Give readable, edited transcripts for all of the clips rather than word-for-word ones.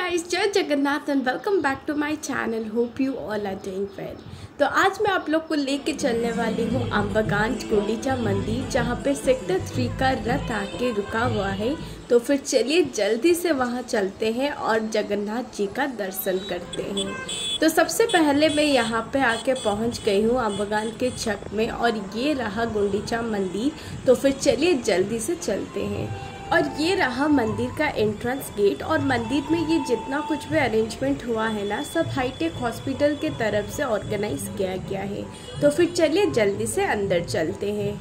Guys, जय Jagannath and welcome back to my channel. Hope you all are doing well. तो आज मैं आप लोग को लेके चलने वाली हूँ आम्बागांज गुंडीचा मंदिर, जहाँ पे सेक्टर 3 का रथ आके रुका हुआ है। तो फिर चलिए जल्दी से वहाँ चलते हैं और जगन्नाथ जी का दर्शन करते हैं। तो सबसे पहले मैं यहाँ पे आके पहुँच गई हूँ आम्बागांज के छक में, और ये रहा गुंडीचा मंदिर। तो फिर चलिए जल्दी से चलते हैं। और ये रहा मंदिर का एंट्रेंस गेट। और मंदिर में ये जितना कुछ भी अरेंजमेंट हुआ है ना, सब हाईटेक हॉस्पिटल के तरफ से ऑर्गेनाइज किया गया है। तो फिर चलिए जल्दी से अंदर चलते हैं।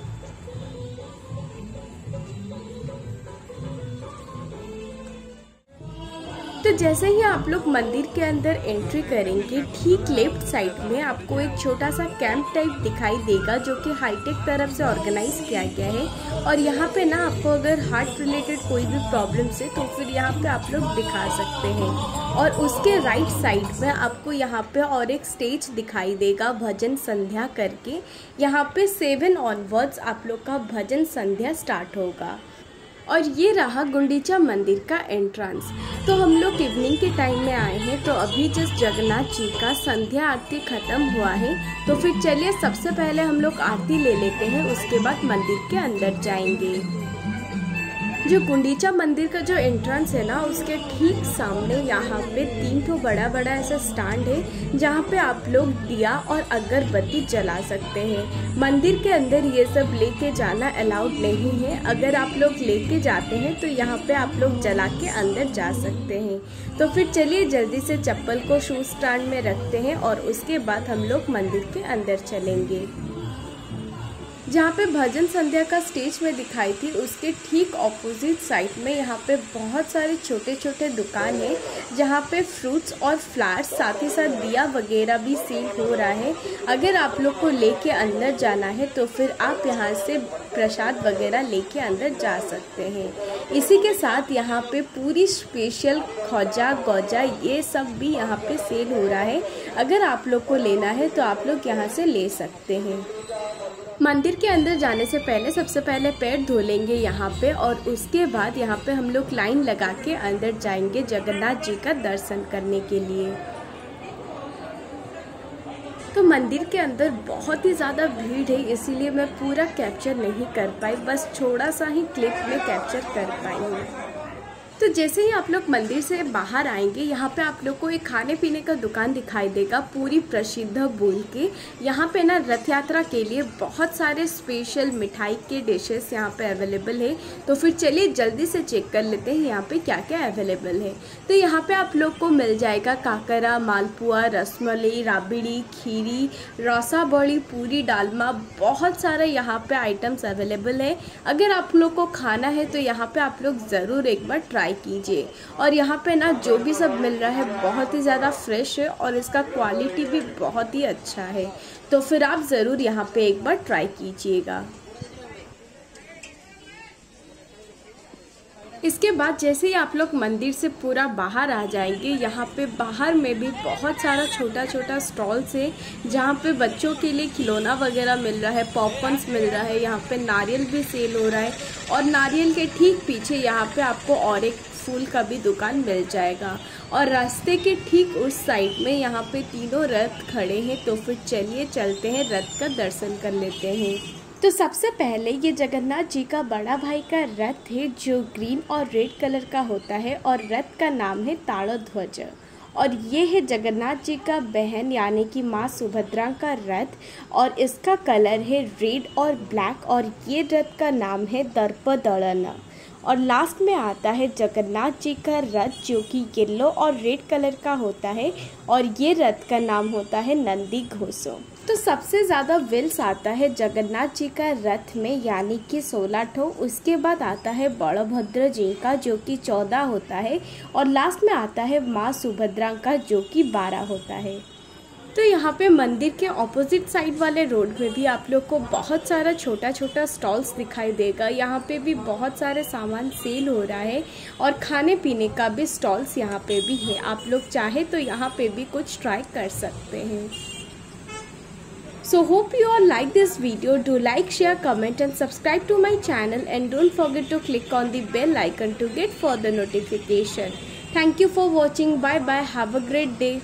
तो जैसे ही आप लोग मंदिर के अंदर एंट्री करेंगे, ठीक लेफ्ट साइड में आपको एक छोटा सा कैंप टाइप दिखाई देगा, जो कि हाईटेक तरफ से ऑर्गेनाइज किया गया है। और यहाँ पे ना आपको अगर हार्ट रिलेटेड कोई भी प्रॉब्लम्स है तो फिर यहाँ पे आप लोग दिखा सकते हैं। और उसके राइट साइड में आपको यहाँ पे और एक स्टेज दिखाई देगा भजन संध्या करके। यहाँ पे 7 ऑनवर्ड्स आप लोग का भजन संध्या स्टार्ट होगा। और ये रहा गुंडीचा मंदिर का एंट्रेंस। तो हम लोग इवनिंग के टाइम में आए हैं, तो अभी जस्ट जगन्नाथ जी का संध्या आरती खत्म हुआ है। तो फिर चलिए सबसे पहले हम लोग आरती ले लेते हैं, उसके बाद मंदिर के अंदर जाएंगे। जो गुंडीचा मंदिर का जो एंट्रेंस है ना, उसके ठीक सामने यहाँ पे 3 बड़ा बड़ा ऐसा स्टैंड है, जहाँ पे आप लोग दिया और अगरबत्ती जला सकते हैं। मंदिर के अंदर ये सब लेके जाना अलाउड नहीं है। अगर आप लोग लेके जाते हैं तो यहाँ पे आप लोग जला के अंदर जा सकते हैं। तो फिर चलिए जल्दी से चप्पल को शूज स्टैंड में रखते हैं और उसके बाद हम लोग मंदिर के अंदर चलेंगे। जहाँ पे भजन संध्या का स्टेज में दिखाई थी, उसके ठीक ऑपोजिट साइड में यहाँ पे बहुत सारे छोटे छोटे दुकान है, जहाँ पे फ्रूट्स और फ्लावर्स साथ ही साथ दिया वगैरह भी सेल हो रहा है। अगर आप लोग को लेके अंदर जाना है तो फिर आप यहाँ से प्रसाद वगैरह लेके अंदर जा सकते हैं। इसी के साथ यहाँ पे पूरी स्पेशल खोजा गौजा ये सब भी यहाँ पे सेल हो रहा है। अगर आप लोग को लेना है तो आप लोग यहाँ से ले सकते हैं। मंदिर के अंदर जाने से पहले सबसे पहले पैर धो लेंगे यहाँ पे, और उसके बाद यहाँ पे हम लोग लाइन लगा के अंदर जाएंगे जगन्नाथ जी का दर्शन करने के लिए। तो मंदिर के अंदर बहुत ही ज़्यादा भीड़ है, इसीलिए मैं पूरा कैप्चर नहीं कर पाई, बस थोड़ा सा ही क्लिप में कैप्चर कर पाई हूँ। तो जैसे ही आप लोग मंदिर से बाहर आएंगे, यहाँ पे आप लोग को एक खाने पीने का दुकान दिखाई देगा पूरी प्रसिद्ध बोल के। यहाँ पे ना रथ यात्रा के लिए बहुत सारे स्पेशल मिठाई के डिशेस यहाँ पे अवेलेबल है। तो फिर चलिए जल्दी से चेक कर लेते हैं यहाँ पे क्या क्या अवेलेबल है। तो यहाँ पे आप लोग को मिल जाएगा काकरा, मालपुआ, रसमलाई, राबड़ी, खीरी, रौसा बड़ी, पूरी, डालमा, बहुत सारे यहाँ पर आइटम्स अवेलेबल है। अगर आप लोग को खाना है तो यहाँ पर आप लोग ज़रूर एक बार ट्राई कीजिए। और यहाँ पे ना जो भी सब मिल रहा है बहुत ही ज़्यादा फ्रेश है, और इसका क्वालिटी भी बहुत ही अच्छा है। तो फिर आप ज़रूर यहाँ पे एक बार ट्राई कीजिएगा। इसके बाद जैसे ही आप लोग मंदिर से पूरा बाहर आ जाएंगे, यहाँ पे बाहर में भी बहुत सारा छोटा छोटा स्टॉल्स है, जहाँ पे बच्चों के लिए खिलौना वगैरह मिल रहा है, पॉपकॉर्न्स मिल रहा है, यहाँ पे नारियल भी सेल हो रहा है। और नारियल के ठीक पीछे यहाँ पे आपको और एक फूल का भी दुकान मिल जाएगा। और रास्ते के ठीक उस साइड में यहाँ पे 3 रथ खड़े हैं। तो फिर चलिए चलते हैं, रथ का दर्शन कर लेते हैं। तो सबसे पहले ये जगन्नाथ जी का बड़ा भाई का रथ है, जो ग्रीन और रेड कलर का होता है, और रथ का नाम है ताड़ोध्वज। और ये है जगन्नाथ जी का बहन यानी कि माँ सुभद्रा का रथ, और इसका कलर है रेड और ब्लैक, और ये रथ का नाम है दर्प दलन। और लास्ट में आता है जगन्नाथ जी का रथ, जो कि येलो और रेड कलर का होता है, और ये रथ का नाम होता है नंदी घोसो। तो सबसे ज़्यादा व्हील्स आता है जगन्नाथ जी का रथ में, यानी कि 16 ठो। उसके बाद आता है बड़भद्र जी का, जो कि 14 होता है, और लास्ट में आता है माँ सुभद्रा का, जो कि 12 होता है। तो यहाँ पे मंदिर के ऑपोजिट साइड वाले रोड में भी आप लोग को बहुत सारा छोटा छोटा स्टॉल्स दिखाई देगा। यहाँ पे भी बहुत सारे सामान सेल हो रहा है, और खाने पीने का भी स्टॉल्स यहाँ पे भी है। आप लोग चाहे तो यहाँ पे भी कुछ ट्राई कर सकते हैं। So hope you all like this video. Do like, share, comment and subscribe to my channel, and don't forget to click on the bell icon to get further notification. Thank you for watching. Bye bye. Have a great day.